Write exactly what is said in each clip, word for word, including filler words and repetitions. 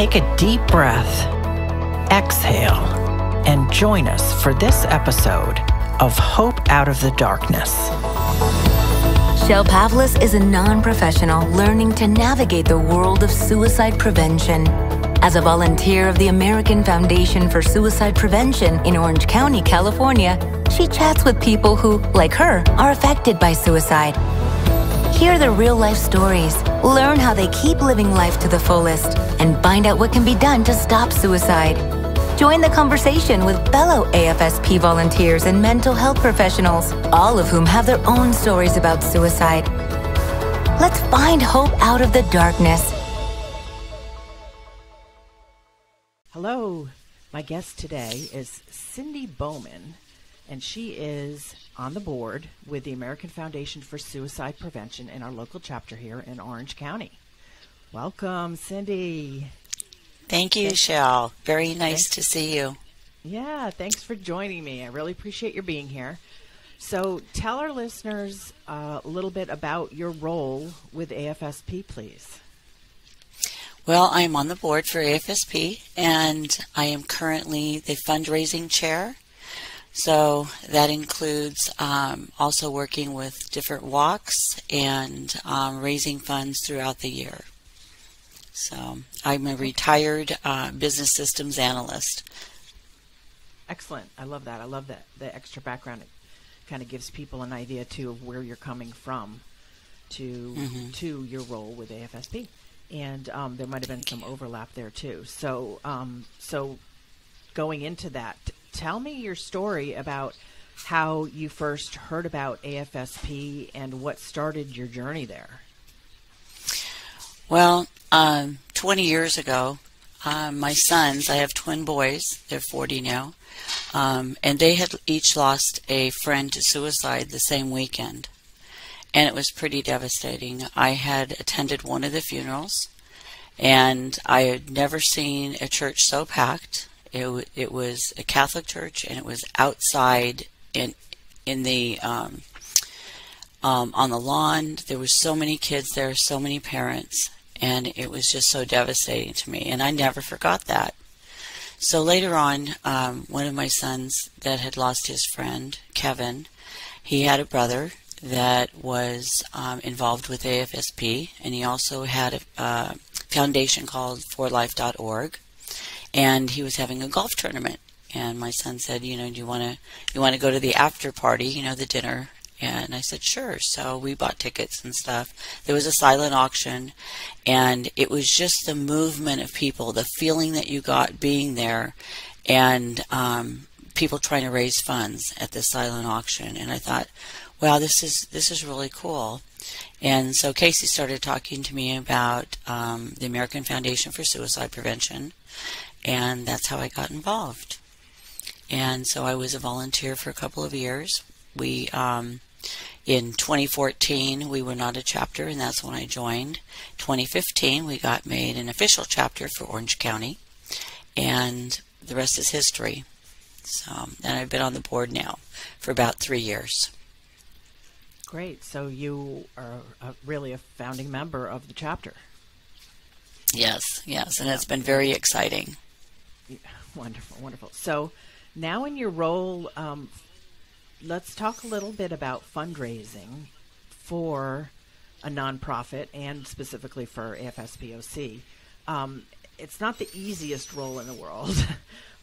Take a deep breath, exhale, and join us for this episode of Hope Out of the Darkness. Shell Pavlis is a non-professional learning to navigate the world of suicide prevention. As a volunteer of the American Foundation for Suicide Prevention in Orange County, California, she chats with people who, like her, are affected by suicide. Hear their real-life stories, learn how they keep living life to the fullest, and find out what can be done to stop suicide. Join the conversation with fellow A F S P volunteers and mental health professionals, all of whom have their own stories about suicide. Let's find hope out of the darkness. Hello, my guest today is Cindy Bowman, and she is on the board with the American Foundation for Suicide Prevention in our local chapter here in Orange County. Welcome, Cindy. Thank you, Shell. Very nice thanks. to see you. Yeah, thanks for joining me. I really appreciate your being here. So tell our listeners uh, a little bit about your role with A F S P, please. Well, I'm on the board for A F S P, and I am currently the fundraising chair. So that includes um, also working with different walks and um, raising funds throughout the year. So I'm a retired uh, business systems analyst. Excellent. I love that. I love that the extra background. It kind of gives people an idea, too, of where you're coming from to, mm-hmm. to your role with A F S P. And um, there might have been some overlap there too. So, um, so going into that, tell me your story about how you first heard about A F S P and what started your journey there. Well, um, twenty years ago, uh, my sons—I have twin boys. They're forty now, um, and they had each lost a friend to suicide the same weekend. And it was pretty devastating. I had attended one of the funerals, and I had never seen a church so packed. It, it was a Catholic church, and it was outside in in the um, um, on the lawn. There were so many kids there, so many parents, and it was just so devastating to me. And I never forgot that. So later on, um, one of my sons that had lost his friend, Kevin, he had a brother that was um, involved with A F S P, and he also had a uh, foundation called for life dot org, and he was having a golf tournament. And my son said, you know, do you want to you want to go to the after party, you know, the dinner? And I said, sure. So we bought tickets and stuff. There was a silent auction, and it was just the movement of people, the feeling that you got being there, and um, people trying to raise funds at this silent auction. And I thought, wow, this is this is really cool. And so Casey started talking to me about um, the American Foundation for Suicide Prevention, and that's how I got involved. And so I was a volunteer for a couple of years. We, um, in twenty fourteen, we were not a chapter, and that's when I joined. twenty fifteen, we got made an official chapter for Orange County, and the rest is history. So, and I've been on the board now for about three years. Great. So you are a, really a founding member of the chapter. Yes, yes. And it's been very exciting. Yeah, wonderful, wonderful. So now in your role, um, let's talk a little bit about fundraising for a nonprofit and specifically for A F S P O C. Um, it's not the easiest role in the world.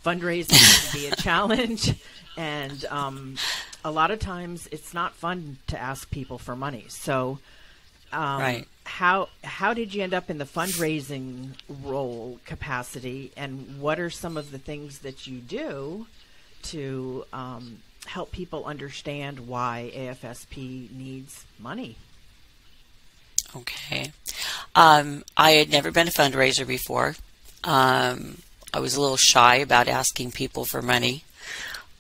Fundraising can be a challenge, and um, a lot of times it's not fun to ask people for money. So um, right. how how did you end up in the fundraising role capacity, and what are some of the things that you do to um, help people understand why A F S P needs money? Okay. Um, I had never been a fundraiser before. Um I was a little shy about asking people for money.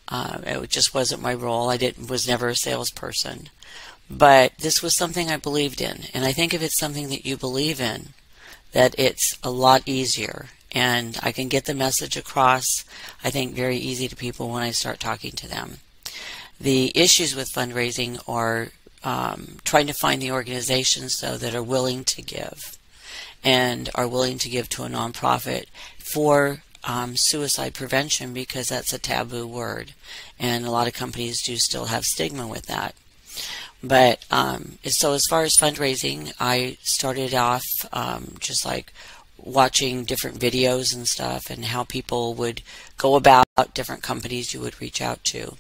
Uh, it just wasn't my role. I didn't was never a salesperson. But this was something I believed in. And I think if it's something that you believe in, that it's a lot easier. And I can get the message across, I think, very easy to people when I start talking to them. The issues with fundraising are um, trying to find the organizations, though, that are willing to give. and are willing to give to a nonprofit for um, suicide prevention, because that's a taboo word, and a lot of companies do still have stigma with that. But um, so as far as fundraising, I started off um, just like watching different videos and stuff, and how people would go about different companies you would reach out to.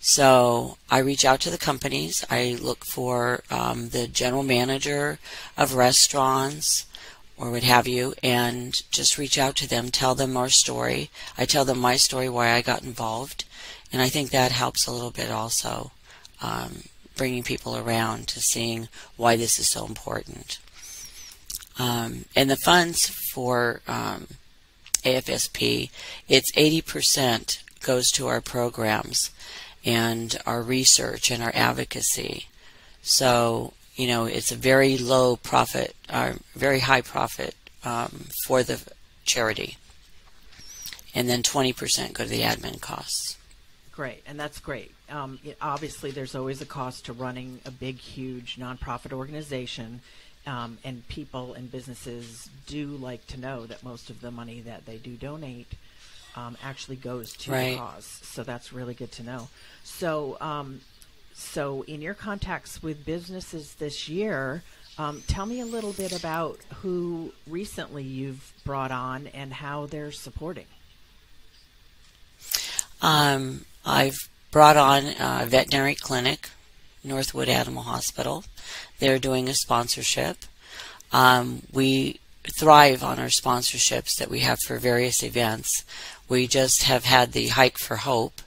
So I reach out to the companies. I look for um, the general manager of restaurants or what have you, and just reach out to them, tell them our story. I tell them my story, why I got involved, and I think that helps a little bit also. Um, bringing people around to seeing why this is so important. Um, and the funds for um, A F S P, it's eighty percent goes to our programs and our research and our advocacy. So, you know, it's a very low profit, uh, very high profit um, for the charity. And then twenty percent go to the admin costs. Great, and that's great. Um, it, obviously, there's always a cost to running a big, huge nonprofit organization, um, and people and businesses do like to know that most of the money that they do donate um, actually goes to right. the cause. So that's really good to know. So, um, so in your contacts with businesses this year, um, tell me a little bit about who recently you've brought on and how they're supporting. Um, I've brought on a veterinary clinic, Northwood Animal Hospital. They're doing a sponsorship. Um, we thrive on our sponsorships that we have for various events. We just have had the Hike for Hope,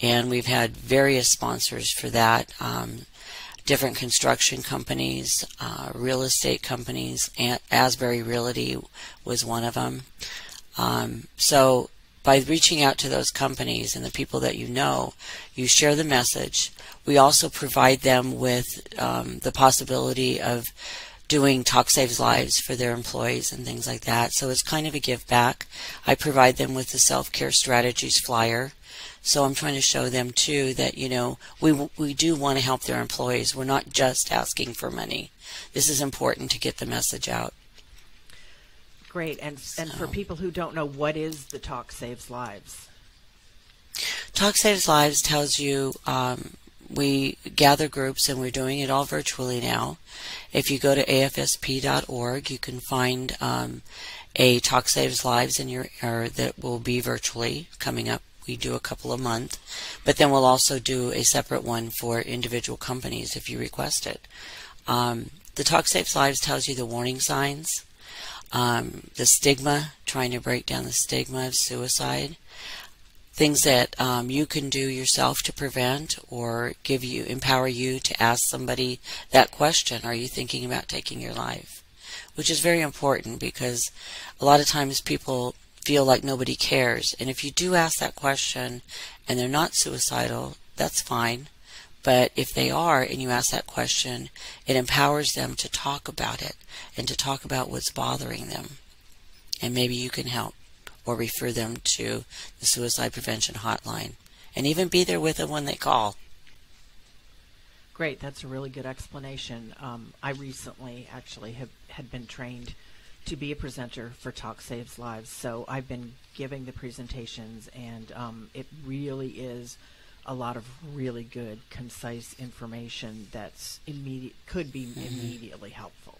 and we've had various sponsors for that, um, different construction companies, uh, real estate companies. Asbury Realty was one of them. Um, so by reaching out to those companies and the people that you know, you share the message. We also provide them with um, the possibility of doing Talk Saves Lives for their employees and things like that. So it's kind of a give back. I provide them with the self-care strategies flyer. So I'm trying to show them too that, you know, we, we do want to help their employees. We're not just asking for money. This is important to get the message out. Great, and, so. and for people who don't know, what is the Talk Saves Lives? Talk Saves Lives tells you um, we gather groups, and we're doing it all virtually now. If you go to A F S P dot org, you can find um, a Talk Saves Lives in your or that will be virtually coming up. We do a couple a month, but then we'll also do a separate one for individual companies if you request it. Um, the Talk Saves Lives tells you the warning signs. Um, the stigma, trying to break down the stigma of suicide, things that um, you can do yourself to prevent or give you, empower you to ask somebody that question, are you thinking about taking your life? Which is very important, because a lot of times people feel like nobody cares. And if you do ask that question and they're not suicidal, that's fine. But if they are and you ask that question, it empowers them to talk about it and to talk about what's bothering them. And maybe you can help or refer them to the Suicide Prevention Hotline, and even be there with them when they call. Great. That's a really good explanation. Um, I recently actually have, had been trained to be a presenter for Talk Saves Lives. So I've been giving the presentations, and um, it really is a lot of really good, concise information that's immediate, could be mm-hmm. immediately helpful.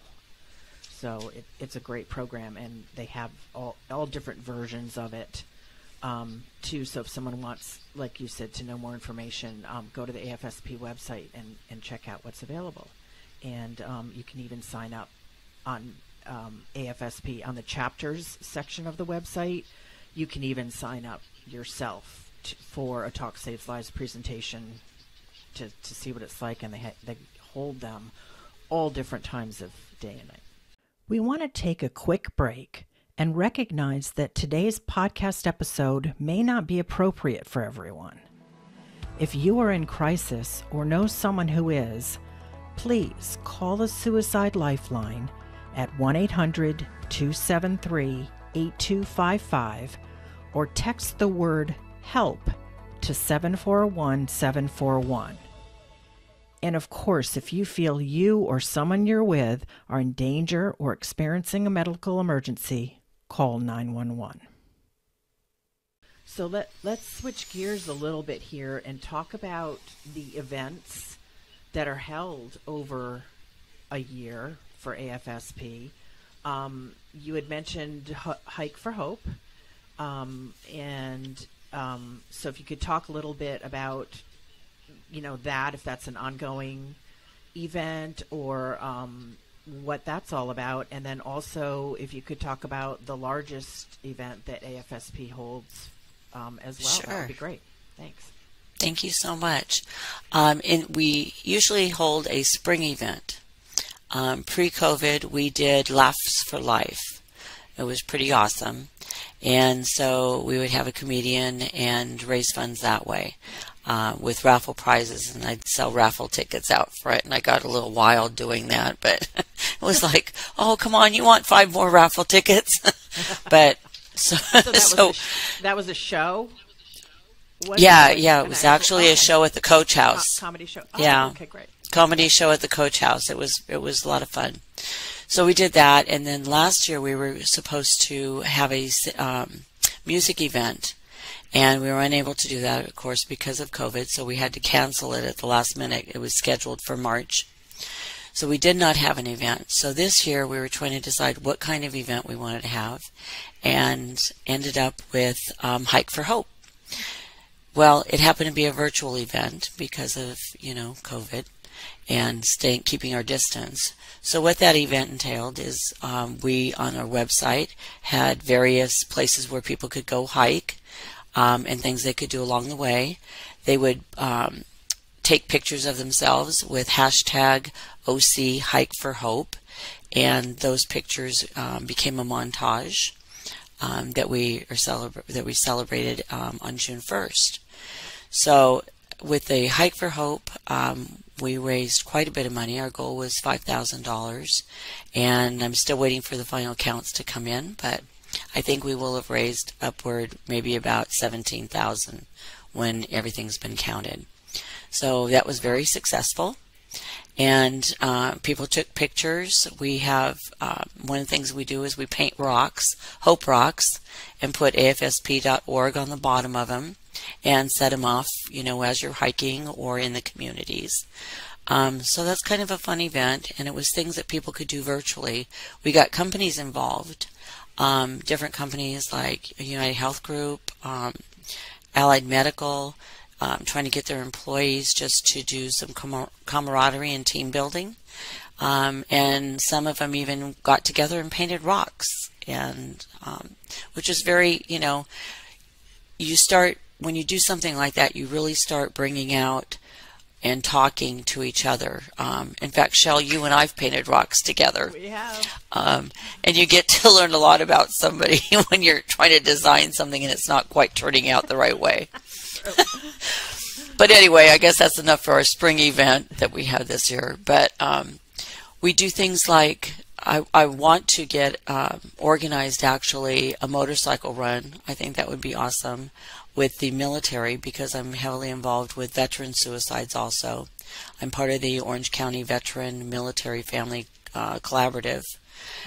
So it, it's a great program, and they have all, all different versions of it, um, too. So if someone wants, like you said, to know more information, um, go to the A F S P website and, and check out what's available. And um, you can even sign up on um, A F S P on the chapters section of the website. You can even sign up yourself for a Talk Saves Lives presentation to, to see what it's like, and they, ha they hold them all different times of day and night. We want to take a quick break and recognize that today's podcast episode may not be appropriate for everyone. If you are in crisis or know someone who is, please call the Suicide Lifeline at one eight hundred, two seven three, eight two five five or text the word HELP to seven four one seven four one. And of course, if you feel you or someone you're with are in danger or experiencing a medical emergency, call nine one one. So let, let's switch gears a little bit here and talk about the events that are held over a year for A F S P. Um, you had mentioned H- Hike for Hope. Um, and um, so if you could talk a little bit about, you know, that, if that's an ongoing event or um, what that's all about. And then also if you could talk about the largest event that A F S P holds um, as well. Sure. That would be great. Thanks. Thank you so much. Um, and we usually hold a spring event. Um, pre-COVID, we did Laughs for Life. It was pretty awesome. And so we would have a comedian and raise funds that way uh, with raffle prizes, and I'd sell raffle tickets out for it, and I got a little wild doing that, but it was like, oh, come on, you want five more raffle tickets? But so, so, that, was so sh- that was a show? What yeah, was, yeah, it was actually okay. a show at the Coach House. Com- comedy show? Oh, yeah. Okay, great. Comedy show at the Coach House. It was it was a lot of fun. So we did that, and then last year we were supposed to have a um, music event, and we were unable to do that, of course, because of COVID, so we had to cancel it at the last minute. It was scheduled for March. So we did not have an event. So this year we were trying to decide what kind of event we wanted to have, and ended up with um, Hike for Hope. Well, it happened to be a virtual event because of, you know, COVID and staying, keeping our distance. So what that event entailed is um, we, on our website, had various places where people could go hike um, and things they could do along the way. They would um, take pictures of themselves with hashtag O C Hike for Hope, and those pictures um, became a montage um, that we are celebra- that we celebrated um, on June first. So with the Hike for Hope, um, we raised quite a bit of money. Our goal was five thousand dollars, and I'm still waiting for the final counts to come in, but I think we will have raised upward maybe about seventeen thousand dollars when everything's been counted. So that was very successful, and uh, people took pictures. We have, uh, one of the things we do is we paint rocks, Hope Rocks, and put A F S P dot org on the bottom of them, and set them off, you know, as you're hiking or in the communities. Um, so that's kind of a fun event, and it was things that people could do virtually. We got companies involved, um, different companies like United Health Group, um, Allied Medical, um, trying to get their employees just to do some camar- camaraderie and team building. Um, and some of them even got together and painted rocks, and um, which is very, you know, you start when you do something like that, you really start bringing out and talking to each other. Um, in fact, Shell, you and I've painted rocks together. We have. Um, and you get to learn a lot about somebody when you're trying to design something and it's not quite turning out the right way. But anyway, I guess that's enough for our spring event that we have this year. But um, we do things like I, I want to get um, organized, actually, a motorcycle run. I think that would be awesome with the military, because I'm heavily involved with veteran suicides also. I'm part of the Orange County Veteran Military Family uh, Collaborative,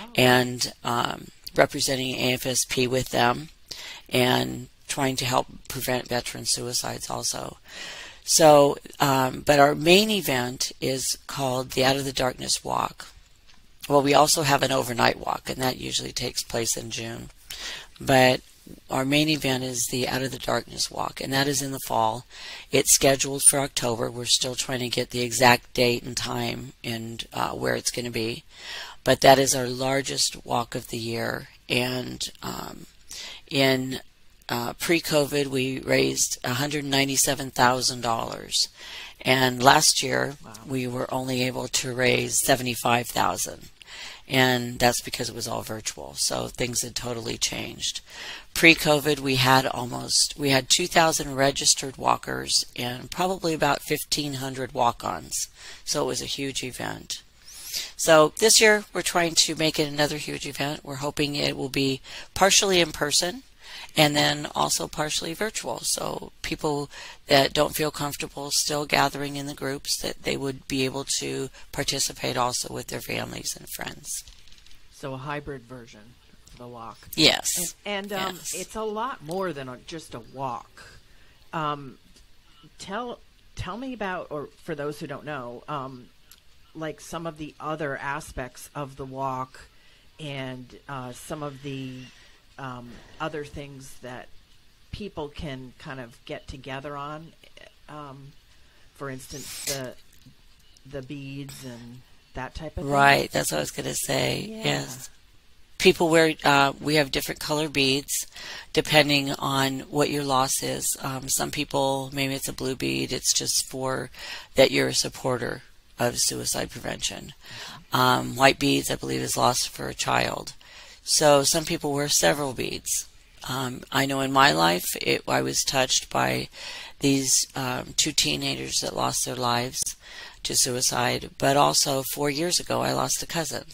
oh. and um, representing A F S P with them and trying to help prevent veteran suicides also. So, um, but our main event is called the Out of the Darkness Walk. Well, we also have an overnight walk, and that usually takes place in June. But our main event is the Out of the Darkness Walk, and that is in the fall. It's scheduled for October. We're still trying to get the exact date and time and uh, where it's going to be. But that is our largest walk of the year. And um, in uh, pre-COVID, we raised one hundred ninety-seven thousand dollars. And last year, wow. we were only able to raise seventy-five thousand dollars. And that's because it was all virtual, so things had totally changed. Pre-COVID, we had almost we had two thousand registered walkers and probably about fifteen hundred walk-ons, so it was a huge event. So this year, we're trying to make it another huge event. We're hoping it will be partially in person, and then also partially virtual, so people that don't feel comfortable still gathering in the groups, that they would be able to participate also with their families and friends. So a hybrid version of the walk. Yes. And, and um, yes. It's a lot more than a, just a walk. Um, tell tell me about, or for those who don't know, um, like some of the other aspects of the walk and uh, some of the um, other things that people can kind of get together on, um, for instance, the the beads and that type of thing. Right, that's what I was going to say, yeah. Yes. People wear, uh, we have different color beads depending on what your loss is. Um, some people, maybe it's a blue bead, it's just for that you're a supporter of suicide prevention. Um, white beads, I believe, is lost for a child. So some people wear several beads. Um, I know in my life, it, I was touched by these um, two teenagers that lost their lives to suicide, but also four years ago, I lost a cousin.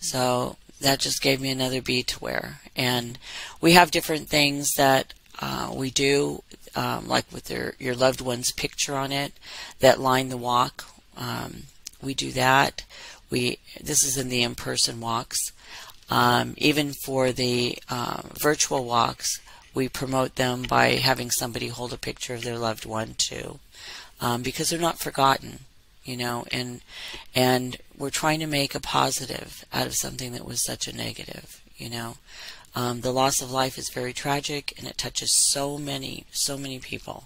So that just gave me another bead to wear. And we have different things that uh, we do, um, like with their, your loved one's picture on it, that line the walk. Um, we do that. We this is in the in-person walks. Um, even for the uh, virtual walks, we promote them by having somebody hold a picture of their loved one too, um, because they're not forgotten, you know. And and we're trying to make a positive out of something that was such a negative, you know. Um, the loss of life is very tragic, and it touches so many, so many people.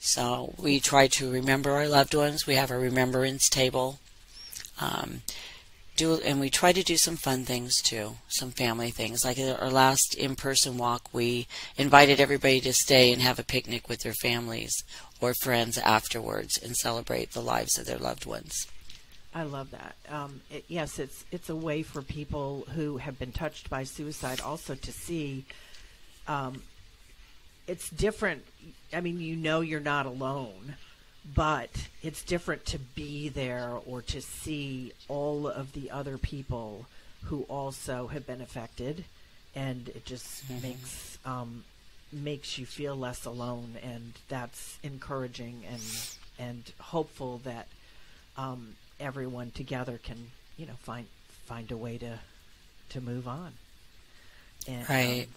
So we try to remember our loved ones. We have a remembrance table. Um, do and we try to do some fun things too, some family things. Like our last in-person walk, we invited everybody to stay and have a picnic with their families or friends afterwards and celebrate the lives of their loved ones. I love that. Um, it, yes, it's it's a way for people who have been touched by suicide also to see um, it's different. I mean, you know, you're not alone, but it's different to be there or to see all of the other people who also have been affected, and it just mm-hmm. makes um, makes you feel less alone, and that's encouraging and and hopeful that um, everyone together can, you know, find find a way to to move on. And, right. Um,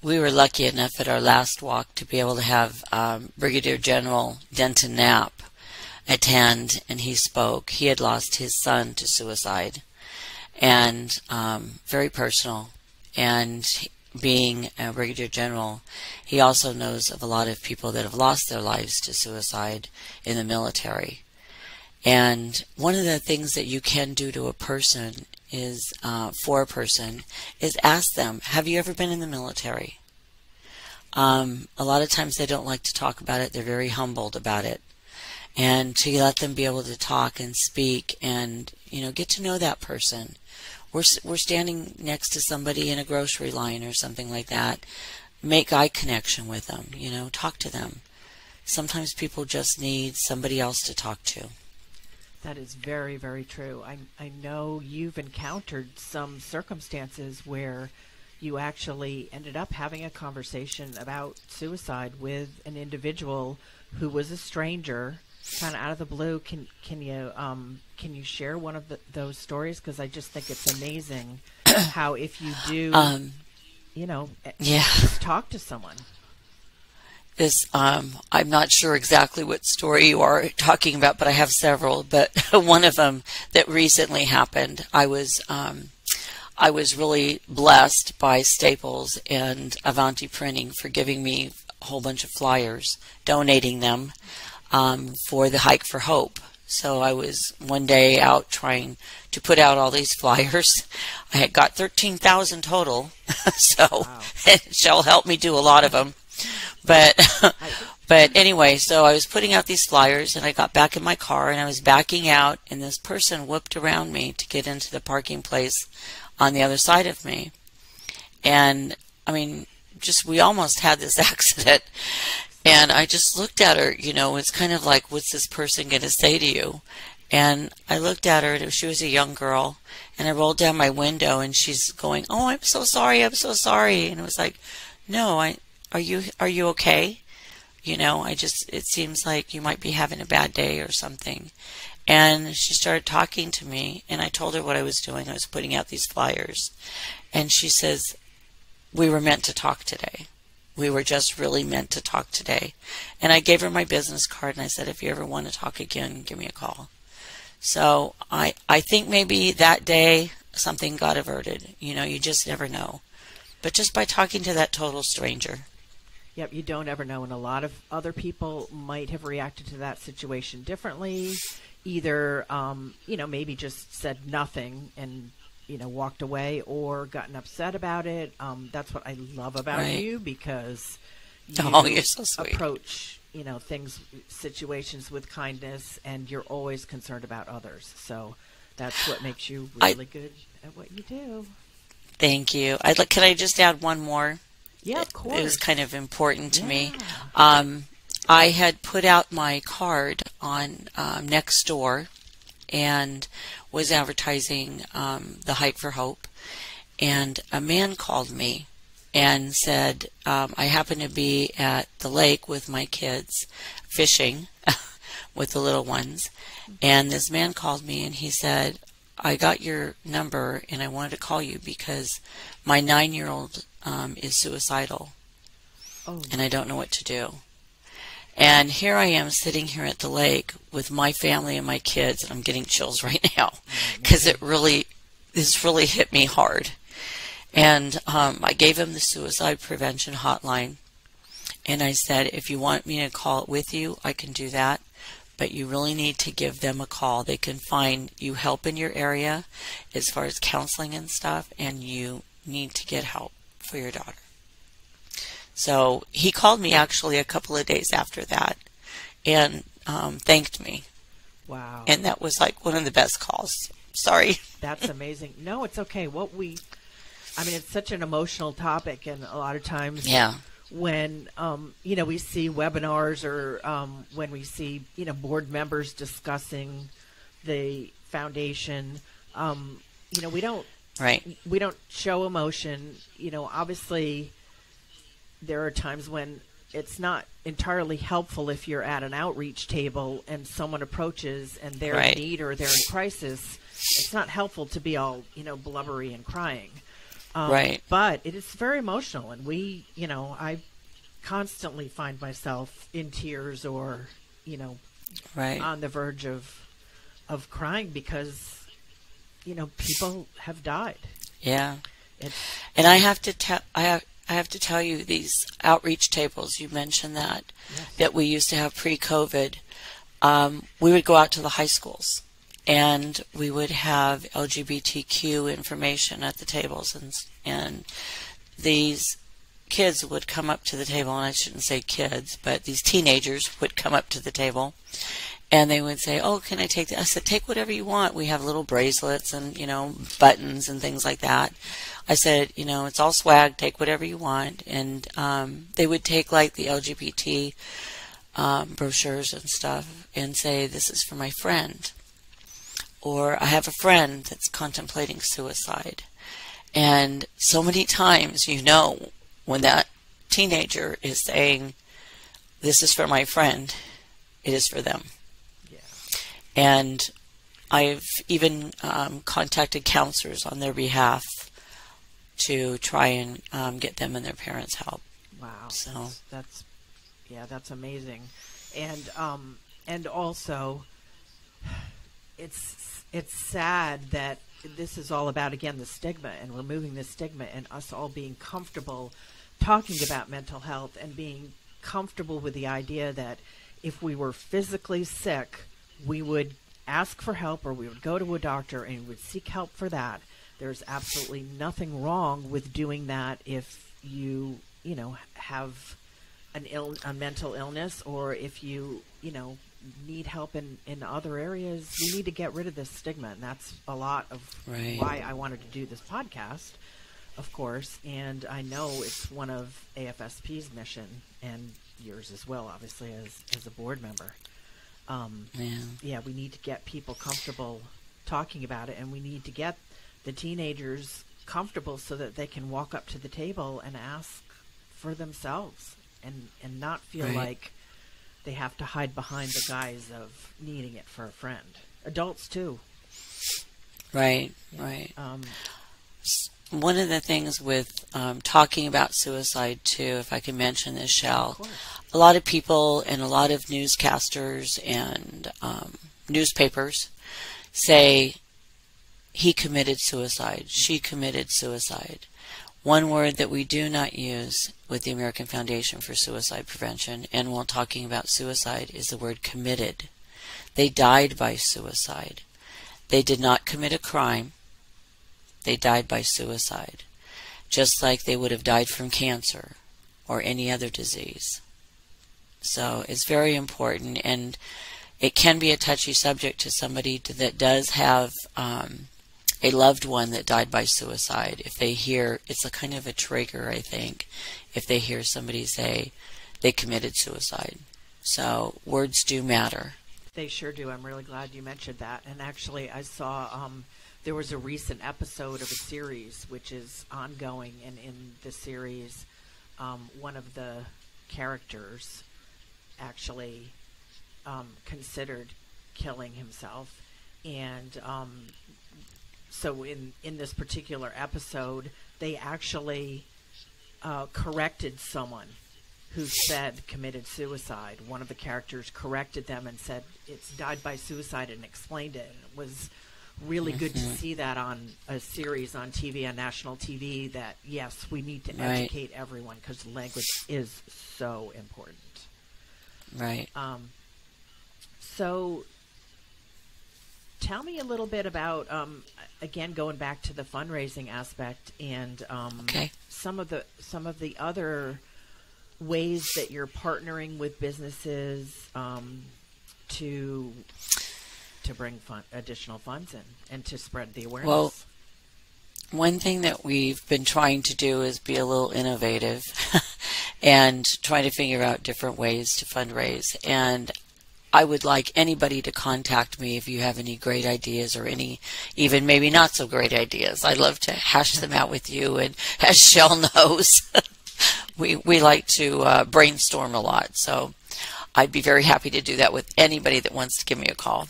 we were lucky enough at our last walk to be able to have um, Brigadier General Denton Knapp attend, and he spoke. He had lost his son to suicide, and um, very personal. And being a Brigadier General, he also knows of a lot of people that have lost their lives to suicide in the military. And one of the things that you can do to a person is uh, for a person is ask them, have you ever been in the military? Um, a lot of times they don't like to talk about it. They're very humbled about it, and to let them be able to talk and speak and, you know, get to know that person. We're, we're standing next to somebody in a grocery line or something like that. Make eye connection with them, you know, talk to them. Sometimes people just need somebody else to talk to. That is very, very true. I, I know you've encountered some circumstances where you actually ended up having a conversation about suicide with an individual who was a stranger, kind of out of the blue. Can can you um, can you share one of the, those stories? Because I just think it's amazing how if you do, um, you know, yeah. talk to someone. This, um, I'm not sure exactly what story you are talking about, but I have several. But one of them that recently happened, I was um, I was really blessed by Staples and Avanti Printing for giving me a whole bunch of flyers, donating them um, for the Hike for Hope. So I was one day out trying to put out all these flyers. I had got thirteen thousand total, so wow. Shell helped me do a lot of them. But but anyway, so I was putting out these flyers, and I got back in my car, and I was backing out, and this person whipped around me to get into the parking place on the other side of me. And, I mean, just we almost had this accident. And I just looked at her, you know, it's kind of like, what's this person going to say to you? And I looked at her, and she was a young girl, and I rolled down my window, and she's going, "Oh, I'm so sorry, I'm so sorry." And it was like, "No, I are you are you okay? You know, I just, it seems like you might be having a bad day or something." And she started talking to me, and I told her what I was doing. I was putting out these flyers. And she says, "We were meant to talk today. We were just really meant to talk today." And I gave her my business card, and I said, "If you ever want to talk again, give me a call." So I, I think maybe that day something got averted. You know, you just never know. But just by talking to that total stranger. Yep, you don't ever know, and a lot of other people might have reacted to that situation differently. Either, um, you know, maybe just said nothing and, you know, walked away, or gotten upset about it. Um, that's what I love about right. you, because you oh, you're so sweet. Approach, you know, things, situations with kindness, and you're always concerned about others. So that's what makes you really I, good at what you do. Thank you. I'd like, can I just add one more? Yeah, of course. It was kind of important to yeah. me. Um, I had put out my card on um, Nextdoor and was advertising um, the Hike for Hope. And a man called me and said, um, I happen to be at the lake with my kids fishing with the little ones. And this man called me and he said, "I got your number and I wanted to call you because my nine-year-old Um, is suicidal, oh. and I don't know what to do. And here I am sitting here at the lake with my family and my kids, and I'm getting chills right now because it really, this really hit me hard." And um, I gave him the suicide prevention hotline, and I said, "If you want me to call it with you, I can do that, but you really need to give them a call. They can find you help in your area as far as counseling and stuff, and you need to get help for your daughter." So he called me actually a couple of days after that and um, thanked me. Wow. And that was like one of the best calls. Sorry. That's amazing. No, it's okay. What we, I mean, it's such an emotional topic, and a lot of times yeah. when, um, you know, we see webinars or um, when we see, you know, board members discussing the foundation, um, you know, we don't, Right. we don't show emotion. You know, obviously there are times when it's not entirely helpful if you're at an outreach table and someone approaches and they're right. in need or they're in crisis. It's not helpful to be all, you know, blubbery and crying. Um, right. But it is very emotional, and we, you know, I constantly find myself in tears or, you know, right. on the verge of of crying because, you know, people have died. Yeah, it's, and I have to tell I have I have to tell you, these outreach tables you mentioned that yes. that we used to have pre-COVID. Um, we would go out to the high schools, and we would have L G B T Q information at the tables, and and these kids would come up to the table, and I shouldn't say kids, but these teenagers would come up to the table. And they would say, "Oh, can I take that?" I said, "Take whatever you want. We have little bracelets and, you know, buttons and things like that." I said, "You know, it's all swag. Take whatever you want." And um, they would take, like, the L G B T um, brochures and stuff and say, "This is for my friend," or "I have a friend that's contemplating suicide." And so many times, you know, when that teenager is saying, "This is for my friend," it is for them. And I've even um, contacted counselors on their behalf to try and um, get them and their parents help. Wow. So that's, that's yeah, that's amazing. And um, and also, it's it's sad that this is all about, again, the stigma and removing the stigma, and us all being comfortable talking about mental health and being comfortable with the idea that if we were physically sick, we would ask for help, or we would go to a doctor and we would seek help for that. There's absolutely nothing wrong with doing that if you, you know, have an ill, a mental illness, or if you, you know, need help in, in other areas. We need to get rid of this stigma, and that's a lot of right. why I wanted to do this podcast, of course. And I know it's one of A F S P's mission, and yours as well, obviously, as, as a board member. Um, yeah. yeah, we need to get people comfortable talking about it, and we need to get the teenagers comfortable so that they can walk up to the table and ask for themselves and, and not feel right. like they have to hide behind the guise of needing it for a friend. Adults, too. Right, yeah. right. Um, One of the things with um, talking about suicide, too, if I can mention this, Shell, a lot of people and a lot of newscasters and um, newspapers say, he committed suicide, she committed suicide. One word that we do not use with the American Foundation for Suicide Prevention and while talking about suicide is the word committed. They died by suicide. They did not commit a crime. They died by suicide, just like they would have died from cancer or any other disease. So it's very important, and it can be a touchy subject to somebody to, that does have um, a loved one that died by suicide. If they hear, it's a kind of a trigger, I think, if they hear somebody say they committed suicide. So words do matter. They sure do. I'm really glad you mentioned that. And actually, I saw... Um, There was a recent episode of a series which is ongoing, and in the series, um, one of the characters actually um, considered killing himself. And um, so in, in this particular episode, they actually uh, corrected someone who said committed suicide. One of the characters corrected them and said it's died by suicide and explained it. And it was... really good mm-hmm. to see that on a series on T V, on national T V, that, yes, we need to right. educate everyone because language is so important. Right. Um, so tell me a little bit about, um, again, going back to the fundraising aspect and um, okay. some of the some of the other ways that you're partnering with businesses um, to... to bring fun, additional funds in and to spread the awareness. Well, one thing that we've been trying to do is be a little innovative and try to figure out different ways to fundraise. And I would like anybody to contact me if you have any great ideas or any, even maybe not so great ideas. I'd love to hash them out with you. And as Shell knows, we, we like to uh, brainstorm a lot. So I'd be very happy to do that with anybody that wants to give me a call.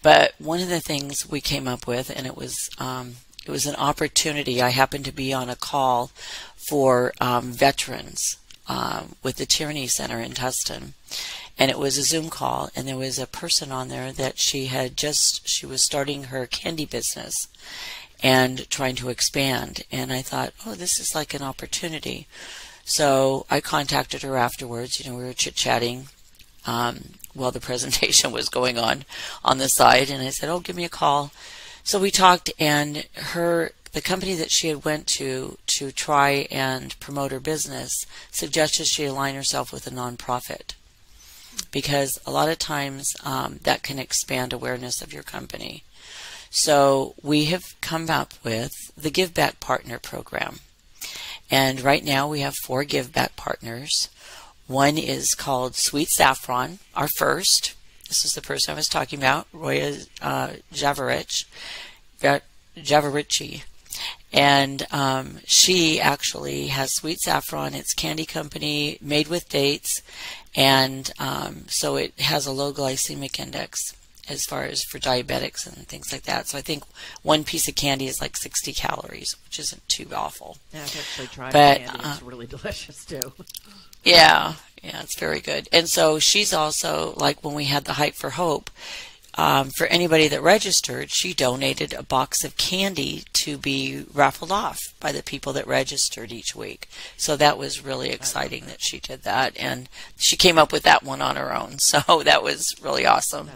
But one of the things we came up with, and it was um, it was an opportunity. I happened to be on a call for um, veterans um, with the Tyranny Center in Tustin, and it was a Zoom call. And there was a person on there that she had just she was starting her candy business and trying to expand. And I thought, oh, this is like an opportunity. So I contacted her afterwards. You know, we were chit-chatting. Um, while the presentation was going on on the side, and I said, oh, give me a call. So we talked, and her the company that she had went to to try and promote her business suggested she align herself with a nonprofit, because a lot of times um, that can expand awareness of your company. So we have come up with the Give Back Partner Program, and right now we have four Give Back Partners. One is called Sweet Saffron, our first. This is the person I was talking about, Roya uh, Javarich, Javaritchi. And um, she actually has Sweet Saffron. It's candy company made with dates. And um, so it has a low glycemic index as far as for diabetics and things like that. So I think one piece of candy is like sixty calories, which isn't too awful. Yeah, I've actually tried but, candy. It's uh, really delicious too. Yeah, yeah, it's very good. And so she's also, like when we had the Hype for Hope, um, for anybody that registered, she donated a box of candy to be raffled off by the people that registered each week. So that was really exciting that she did that. And she came up with that one on her own. So that was really awesome.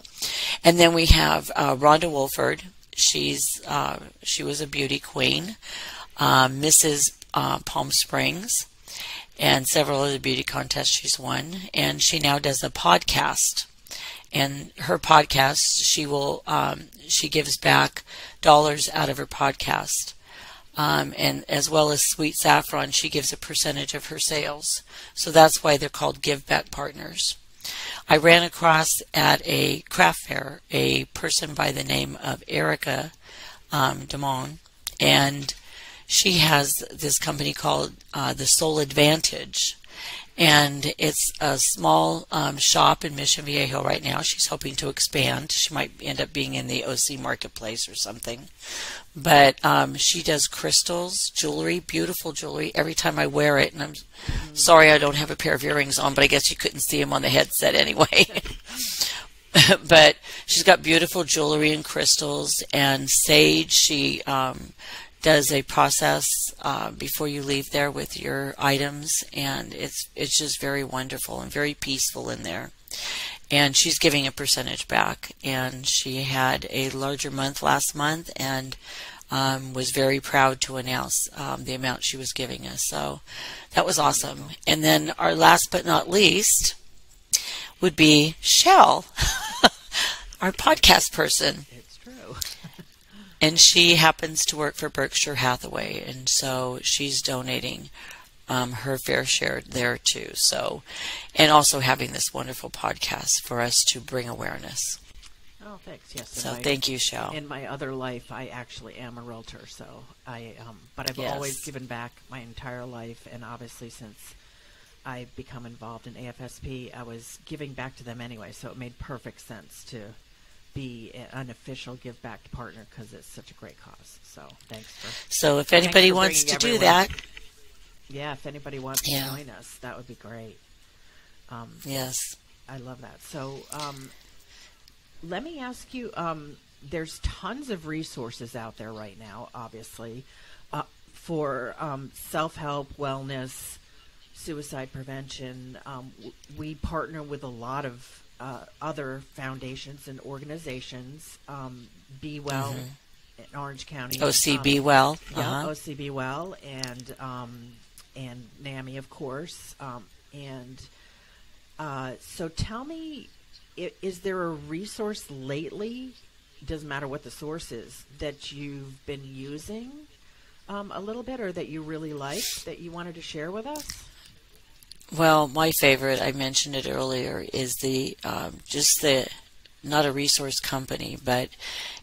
And then we have uh, Rhonda Wolford. She's, uh, she was a beauty queen, uh, Missus Uh, Palm Springs, and several other beauty contests she's won. And she now does a podcast. And her podcast, she will, um, she gives back dollars out of her podcast. Um, and as well as Sweet Saffron, she gives a percentage of her sales. So that's why they're called Give Back Partners. I ran across at a craft fair a person by the name of Erica um, DeMong, and she has this company called uh, The Sole Advantage, and it's a small um, shop in Mission Viejo right now. She's hoping to expand. She might end up being in the O C marketplace or something. But um, she does crystals, jewelry, beautiful jewelry. Every time I wear it, and I'm mm-hmm. sorry I don't have a pair of earrings on, but I guess you couldn't see them on the headset anyway. But she's got beautiful jewelry and crystals and sage. She um, does a process uh, before you leave there with your items, and it's it's just very wonderful and very peaceful in there. And she's giving a percentage back, and she had a larger month last month, and um, was very proud to announce um, the amount she was giving us. So that was awesome. And then our last but not least would be Shell, our podcast person. It's true. And she happens to work for Berkshire Hathaway, and so she's donating um, her fair share there too. So, and also having this wonderful podcast for us to bring awareness. Oh, thanks. Yes. So, my, thank you, Shell. In my other life, I actually am a realtor. So, I um, but I've yes. always given back my entire life, and obviously since I've become involved in A F S P, I was giving back to them anyway. So it made perfect sense to be an official give-back partner because it's such a great cause. So thanks for. So if anybody wants to everyone. do that. Yeah, if anybody wants yeah. to join us, that would be great. Um, yes. I love that. So um, let me ask you, um, there's tons of resources out there right now, obviously, uh, for um, self-help, wellness, suicide prevention. Um, we partner with a lot of Uh, other foundations and organizations, um, Be Well mm-hmm. in Orange County, O C B um, Well, yeah, uh-huh. O C B Well, and um, and NAMI, of course, um, and uh, so tell me, is, is there a resource lately? Doesn't matter what the source is that you've been using um, a little bit, or that you really liked that you wanted to share with us. Well, my favorite, I mentioned it earlier, is the um, just the, not a resource company, but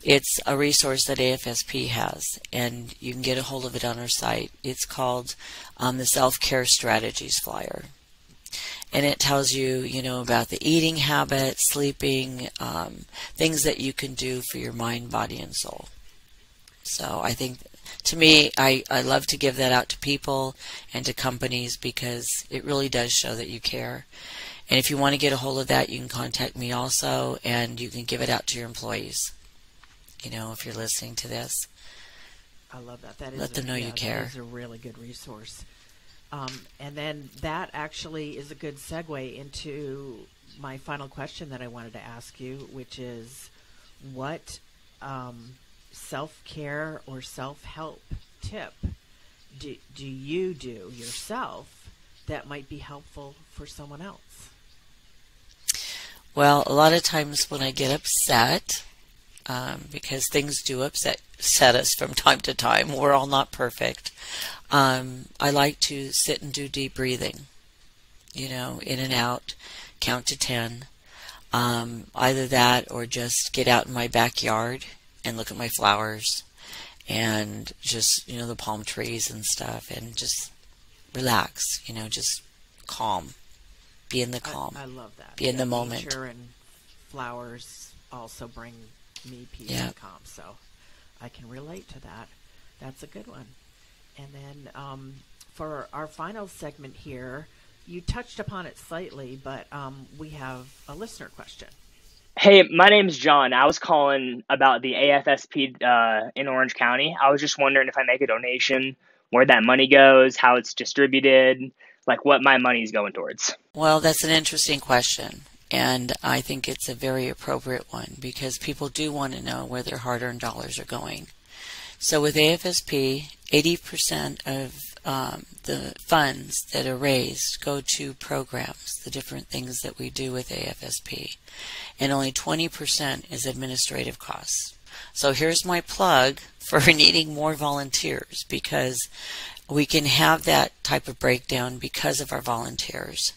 it's a resource that A F S P has, and you can get a hold of it on our site. It's called um, the Self-Care Strategies Flyer. And it tells you, you know, about the eating habit, sleeping, um, things that you can do for your mind, body, and soul. So I think to me, I, I love to give that out to people and to companies because it really does show that you care. And if you want to get a hold of that, you can contact me also, and you can give it out to your employees, you know, if you're listening to this. I love that. That is Let them a, know yeah, you care. That is a really good resource. Um, and then that actually is a good segue into my final question that I wanted to ask you, which is what um, – self-care or self-help tip do, do you do yourself that might be helpful for someone else? Well, a lot of times when I get upset, um, because things do upset set us from time to time, we're all not perfect, um, I like to sit and do deep breathing, you know, in and out, count to ten. Um, either that or just get out in my backyard and look at my flowers and just, you know, the palm trees and stuff, and just relax, you know, just calm, be in the calm. I, I love that. Be yeah, in the moment. Nature and flowers also bring me peace yeah. and calm, so I can relate to that. That's a good one. And then um, for our final segment here, you touched upon it slightly, but um, we have a listener question. Hey, my name's John. I was calling about the A F S P uh, in Orange County. I was just wondering if I make a donation, where that money goes, how it's distributed, like what my money's going towards. Well, that's an interesting question, and I think it's a very appropriate one because people do want to know where their hard-earned dollars are going. So with A F S P, eighty percent of um, the funds that are raised go to programs, the different things that we do with A F S P, and only twenty percent is administrative costs. So here's my plug for needing more volunteers, because we can have that type of breakdown because of our volunteers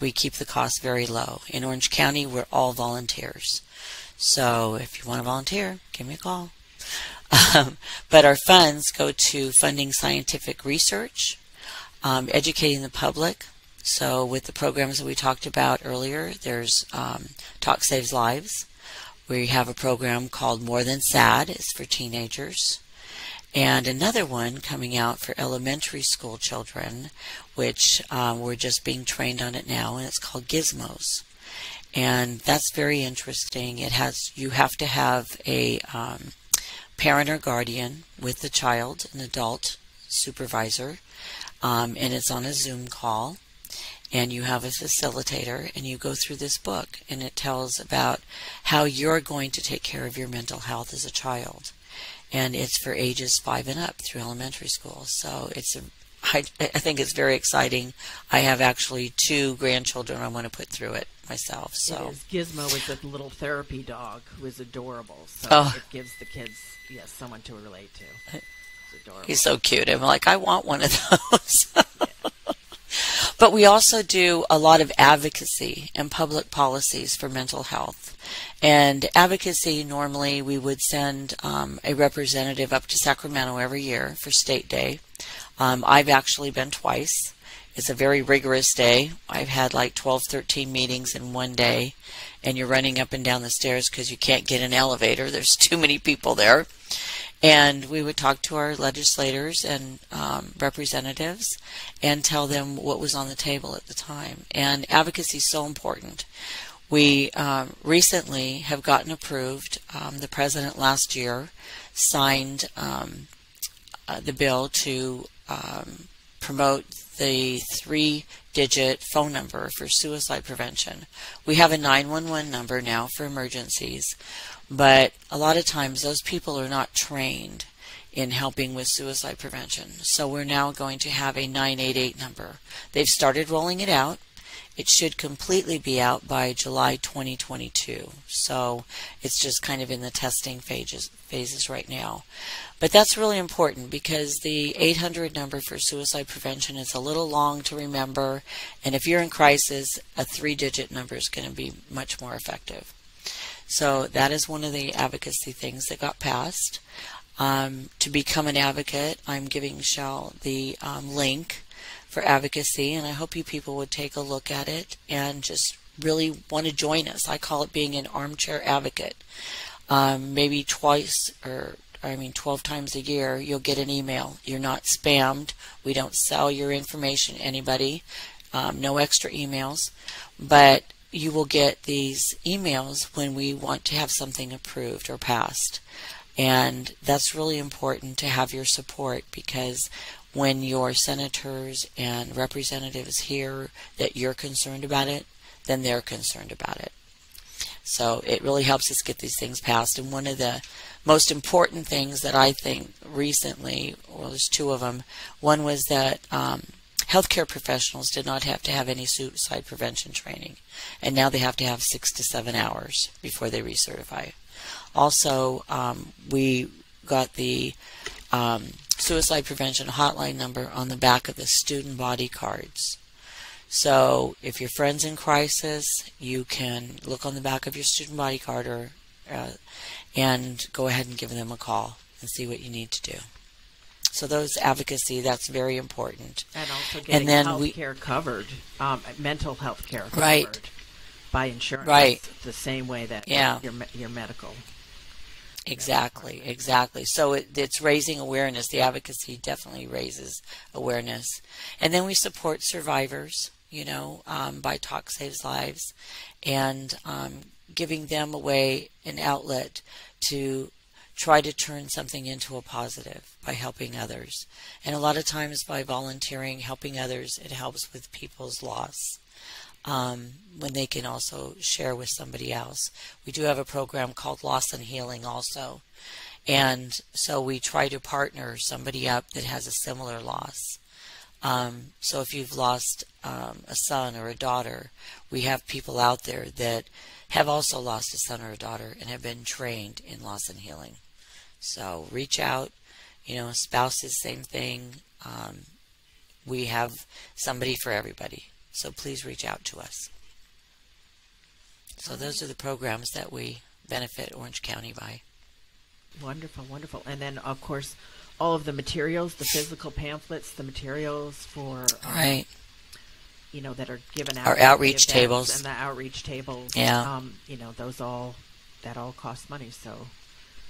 we keep the cost very low. In Orange County, we're all volunteers. So if you want to volunteer, give me a call. Um, but our funds go to funding scientific research, um, educating the public. So with the programs that we talked about earlier, there's um, Talk Saves Lives. We have a program called More Than Sad. It's for teenagers. And another one coming out for elementary school children, which um, we're just being trained on it now, and it's called Gizmos. And that's very interesting. It has, you have to have a um, parent or guardian with the child, an adult supervisor, um, and it's on a Zoom call, and you have a facilitator, and you go through this book, and it tells about how you're going to take care of your mental health as a child. And it's for ages five and up through elementary school. So it's a, I, I think it's very exciting. I have actually two grandchildren I want to put through it myself. So it is. Gizmo is a little therapy dog who is adorable. So oh. It gives the kids yes someone to relate to. It's adorable. He's so cute. I'm like, I want one of those. Yeah. But we also do a lot of advocacy and public policies for mental health. And advocacy, normally we would send um, a representative up to Sacramento every year for State Day. Um, I've actually been twice. It's a very rigorous day. I've had like twelve, thirteen meetings in one day, and you're running up and down the stairs because you can't get an elevator. There's too many people there. And we would talk to our legislators and um, representatives and tell them what was on the table at the time. And advocacy is so important. We um, recently have gotten approved. Um, the president last year signed um, uh, the bill to um, promote the three digit phone number for suicide prevention. We have a nine one one number now for emergencies, but a lot of times those people are not trained in helping with suicide prevention. So we're now going to have a nine eight eight number. They've started rolling it out. It should completely be out by July twenty twenty-two. So it's just kind of in the testing phases, phases right now. But that's really important because the eight hundred number for suicide prevention is a little long to remember. And if you're in crisis, a three digit number is going to be much more effective. So that is one of the advocacy things that got passed. Um, to become an advocate, I'm giving Shell the um, link for advocacy, and I hope you people would take a look at it and just really want to join us. I call it being an armchair advocate. Um, maybe twice or I mean twelve times a year you'll get an email. You're not spammed. We don't sell your information to anybody. Um, no extra emails. But you will get these emails when we want to have something approved or passed. And that's really important to have your support, because when your senators and representatives hear that you're concerned about it, then they're concerned about it. So it really helps us get these things passed. And one of the most important things that I think recently, well, there's two of them. One was that um, healthcare professionals did not have to have any suicide prevention training, and now they have to have six to seven hours before they recertify. Also, um, we got the um, suicide prevention hotline number on the back of the student body cards. So if your friend's in crisis, you can look on the back of your student body card or, uh, and go ahead and give them a call and see what you need to do. So those advocacy, that's very important. And also getting health care covered, um, mental health care covered. Right. By insurance, right? The same way that yeah. your your medical. Exactly, exactly. So it, it's raising awareness. The advocacy definitely raises awareness, and then we support survivors, you know, um, by Talk Saves Lives, and um, giving them away an outlet to try to turn something into a positive by helping others, and a lot of times by volunteering, helping others, it helps with people's loss. Um, when they can also share with somebody else. We do have a program called Loss and Healing also. And so we try to partner somebody up that has a similar loss. Um, so if you've lost um, a son or a daughter, we have people out there that have also lost a son or a daughter and have been trained in loss and healing. So reach out, you know, spouses, same thing. Um, we have somebody for everybody. So please reach out to us. So those are the programs that we benefit Orange County by. Wonderful, wonderful. And then, of course, all of the materials, the physical pamphlets, the materials for, um, right. you know, that are given out. Our outreach tables. And the outreach tables. Yeah. Um, you know, those all, that all costs money. So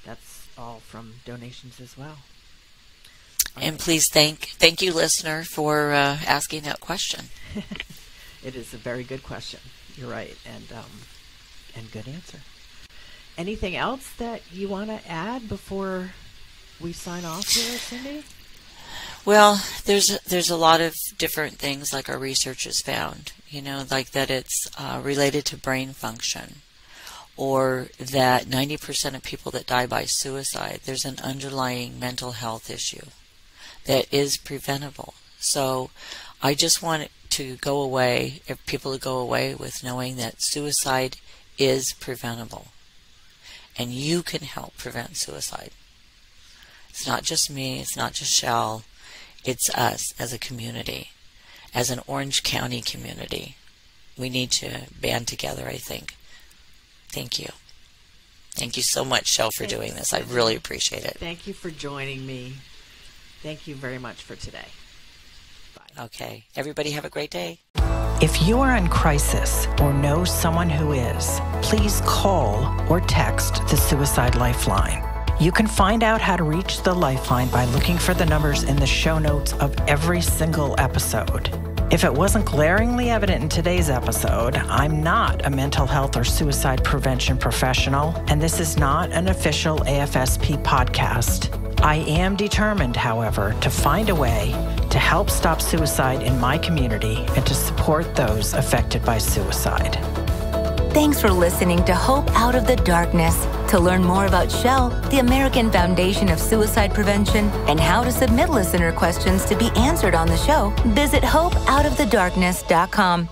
that's all from donations as well. All and right. please thank, thank you, listener, for uh, asking that question. It is a very good question. You're right. And, um, and good answer. Anything else that you want to add before we sign off here, Cindy? Well, there's there's a lot of different things like our research has found, you know, like that it's uh, related to brain function, or that ninety percent of people that die by suicide, there's an underlying mental health issue that is preventable. So I just want to go away, if people to go away with knowing that suicide is preventable, and you can help prevent suicide. It's not just me, it's not just Shell, it's us as a community, as an Orange County community. We need to band together, I think. Thank you. Thank you so much, Shell, for doing this. I really appreciate it. Thank you for joining me. Thank you very much for today. Bye. Okay. Everybody have a great day. If you are in crisis or know someone who is, please call or text the Suicide Lifeline. You can find out how to reach the Lifeline by looking for the numbers in the show notes of every single episode. If it wasn't glaringly evident in today's episode, I'm not a mental health or suicide prevention professional, and this is not an official A F S P podcast. I am determined, however, to find a way to help stop suicide in my community and to support those affected by suicide. Thanks for listening to Hope Out of the Darkness. To learn more about Shell, the American Foundation for Suicide Prevention, and how to submit listener questions to be answered on the show, visit hope out of the darkness dot com.